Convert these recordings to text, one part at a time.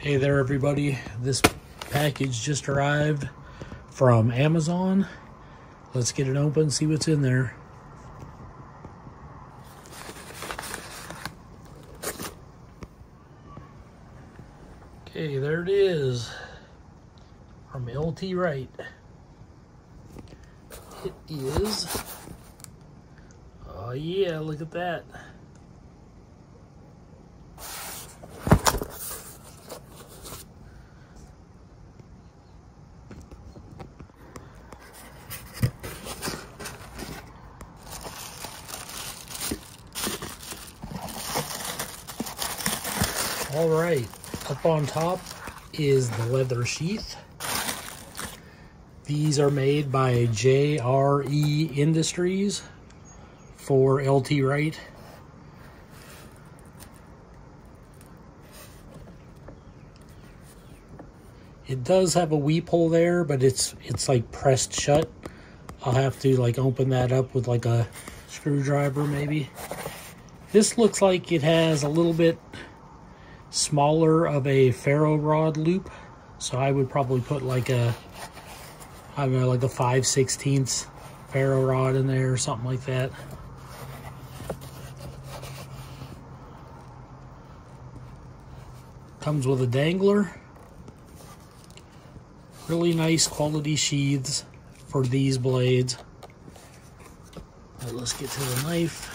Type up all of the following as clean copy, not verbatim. Hey there everybody, this package just arrived from Amazon. Let's get it open, see what's in there. Okay, there it is, from LT Wright. It is, oh yeah, look at that. All right, up on top is the leather sheath. These are made by JRE Industries for LT Wright. It does have a weep hole there, but it's like pressed shut. I'll have to like open that up with like a screwdriver maybe. This looks like it has a little bit smaller of a ferro rod loop, so I would probably put like a, I don't know, like a 5/16 ferro rod in there or something like that. Comes with a dangler. Really nice quality sheaths for these blades. All right, let's get to the knife.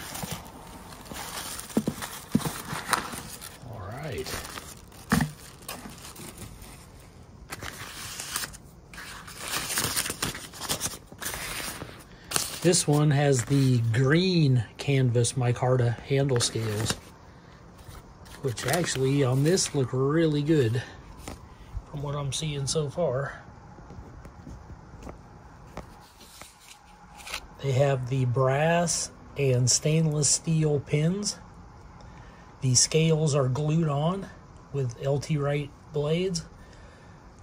This one has the green canvas micarta handle scales, which actually on this look really good from what I'm seeing so far. They have the brass and stainless steel pins. The scales are glued on with LT Wright blades.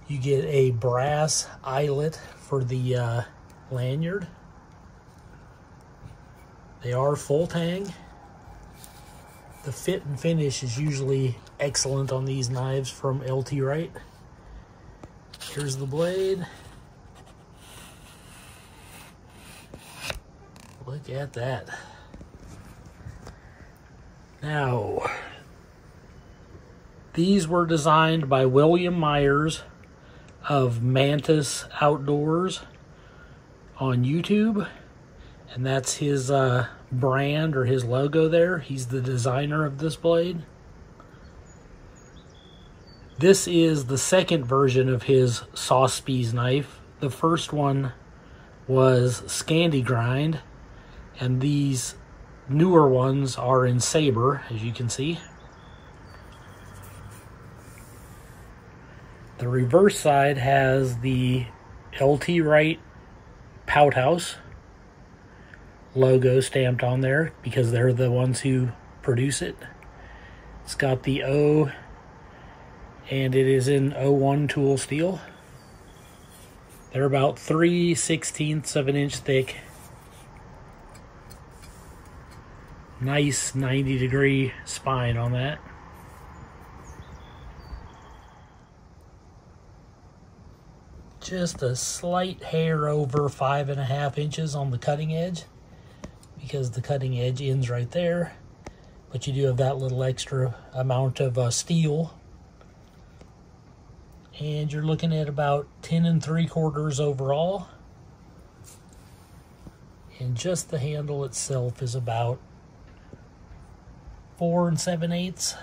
You get a brass eyelet for the lanyard. They are full tang. The fit and finish is usually excellent on these knives from LT Wright. Here's the blade. Look at that. Now, these were designed by William Myers of Mantis Outdoors on YouTube. And that's his brand or his logo there. He's the designer of this blade. This is the second version of his Sospes knife. The first one was Scandi Grind, and these newer ones are in Sabre, as you can see. The reverse side has the LT Wright Pout House logo stamped on there because they're the ones who produce it. It's got the O, and it is in O1 tool steel. They're about 3/16 of an inch thick. Nice 90-degree spine on that. Just a slight hair over 5.5 inches on the cutting edge, because the cutting edge ends right there, but you do have that little extra amount of steel. And you're looking at about 10 3/4 overall. And just the handle itself is about 4 7/8.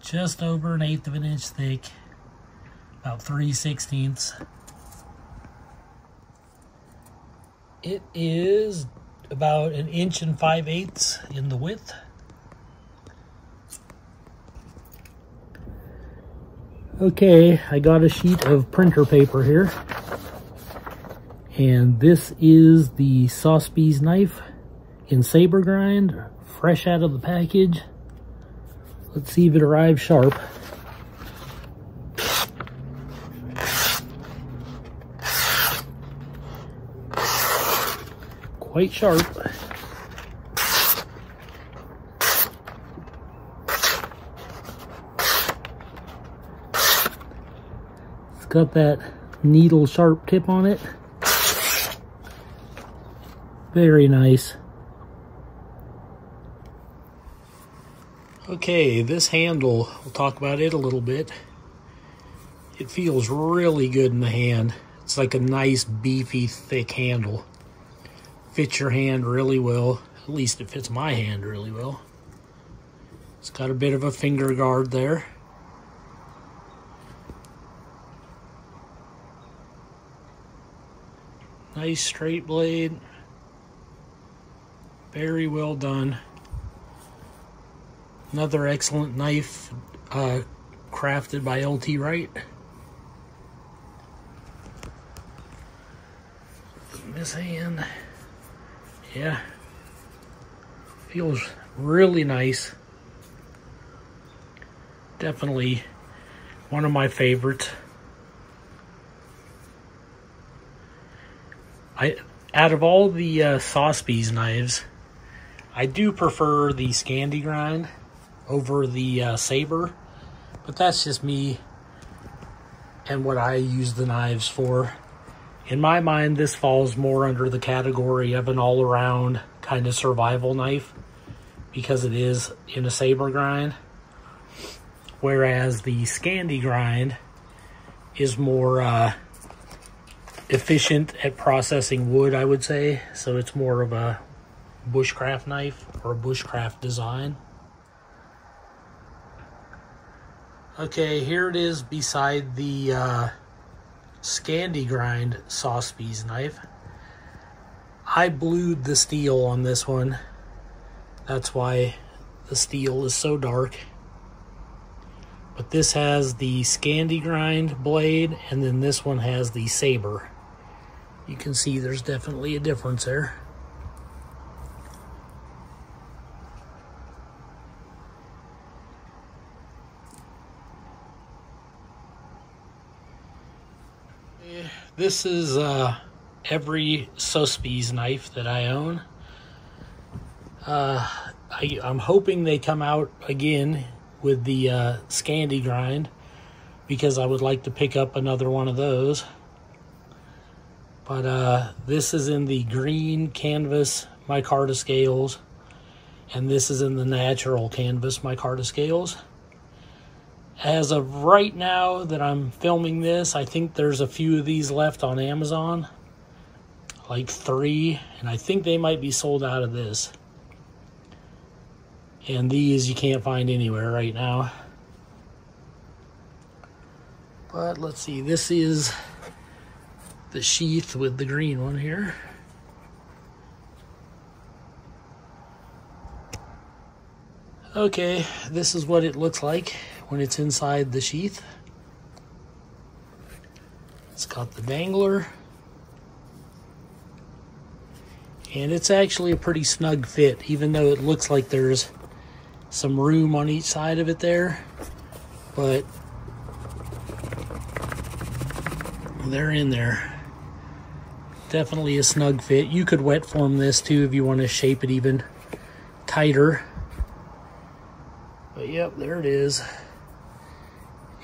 Just over 1/8 inch thick, about 3/16. It is about 1 5/8 inches in the width. Okay, I got a sheet of printer paper here. And this is the Sospes knife in Sabre Grind, fresh out of the package. Let's see if it arrives sharp. Quite sharp. got that needle sharp tip on it. Very nice. Okay, this handle, we'll talk about it a little bit. It feels really good in the hand. It's like a nice, beefy, thick handle. Fits your hand really well. At least it fits my hand really well. It's got a bit of a finger guard there. Nice straight blade. Very well done. Another excellent knife crafted by LT Wright. This hand, yeah, feels really nice. Definitely one of my favorites. Out of all the Sospes knives, I do prefer the Scandi Grind over the Sabre, but that's just me and what I use the knives for. In my mind, this falls more under the category of an all-around kind of survival knife because it is in a Sabre grind, whereas the Scandi Grind is more efficient at processing wood, I would say. So it's more of a bushcraft knife or a bushcraft design. Okay, here it is beside the Scandi Grind Sospes knife. I blued the steel on this one. That's why the steel is so dark. But this has the Scandi Grind blade, and then this one has the Sabre. You can see there's definitely a difference there. This is every Sospes knife that I own. I'm hoping they come out again with the Scandi Grind, because I would like to pick up another one of those. But this is in the green canvas micarta scales, and this is in the natural canvas micarta scales. As of right now that I'm filming this, I think there's a few of these left on Amazon, like 3, and I think they might be sold out of this. And these you can't find anywhere right now. But let's see, this is the sheath with the green one here. Okay, this is what it looks like when it's inside the sheath. It's got the dangler, and it's actually a pretty snug fit, even though it looks like there's some room on each side of it there, but they're in there. Definitely a snug fit. You could wet form this too if you want to shape it even tighter. But yep, there it is.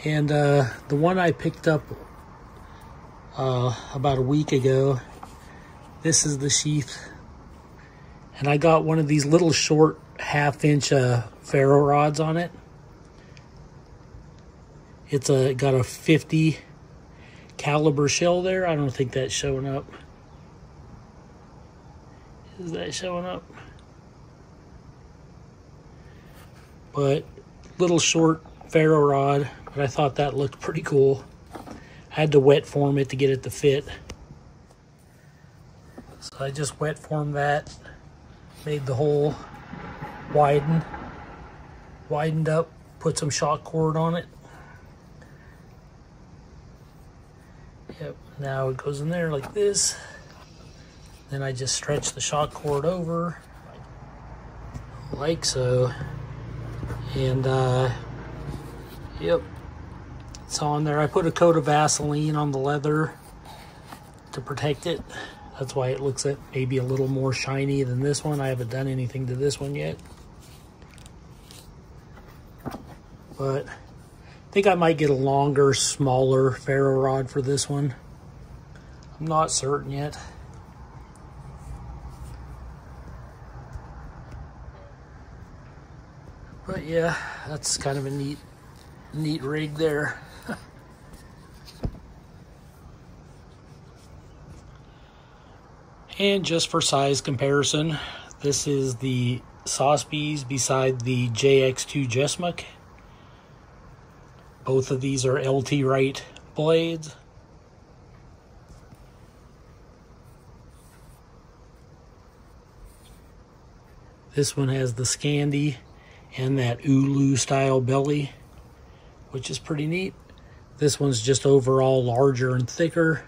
And the one I picked up about a week ago, this is the sheath. And I got one of these little short half-inch ferro rods on it. It's got a 50 caliber shell there. I don't think that's showing up. Is that showing up? But little short ferro rod, but I thought that looked pretty cool. I had to wet form it to get it to fit. So I just wet formed that, made the hole widened up, put some shock cord on it. Yep, now it goes in there like this. Then I just stretch the shock cord over, like so. And yep, it's on there. I put a coat of Vaseline on the leather to protect it. That's why it looks at maybe a little more shiny than this one. I haven't done anything to this one yet. But think I might get a longer, smaller ferro rod for this one. I'm not certain yet. But yeah, that's kind of a neat rig there. And just for size comparison, this is the Sospes beside the JX2 Jesmuk. Both of these are LT Wright blades. This one has the Scandi and that Ulu style belly, which is pretty neat. This one's just overall larger and thicker.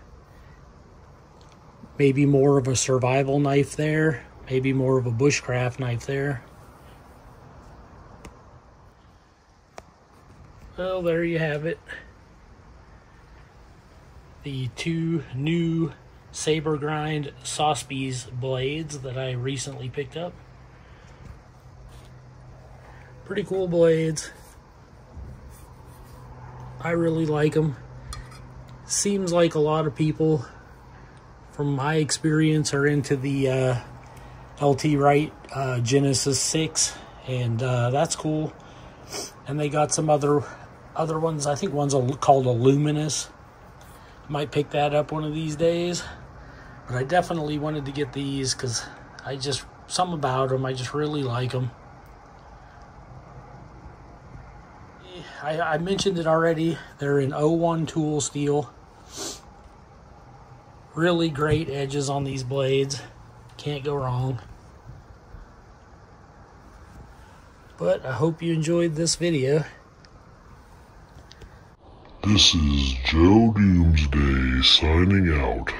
Maybe more of a survival knife there. Maybe more of a bushcraft knife there. Well, there you have it. The two new Sabre Grind Sospes blades that I recently picked up. Pretty cool blades. I really like them. Seems like a lot of people, from my experience, are into the LT Wright Genesis 6, and that's cool. And they got some other ones. I think one's called a Luminous. Might pick that up one of these days. But I definitely wanted to get these because I just really like them. I mentioned it already. They're in O1 tool steel. Really great edges on these blades. Can't go wrong. But I hope you enjoyed this video. This is Joe Doomsday signing out.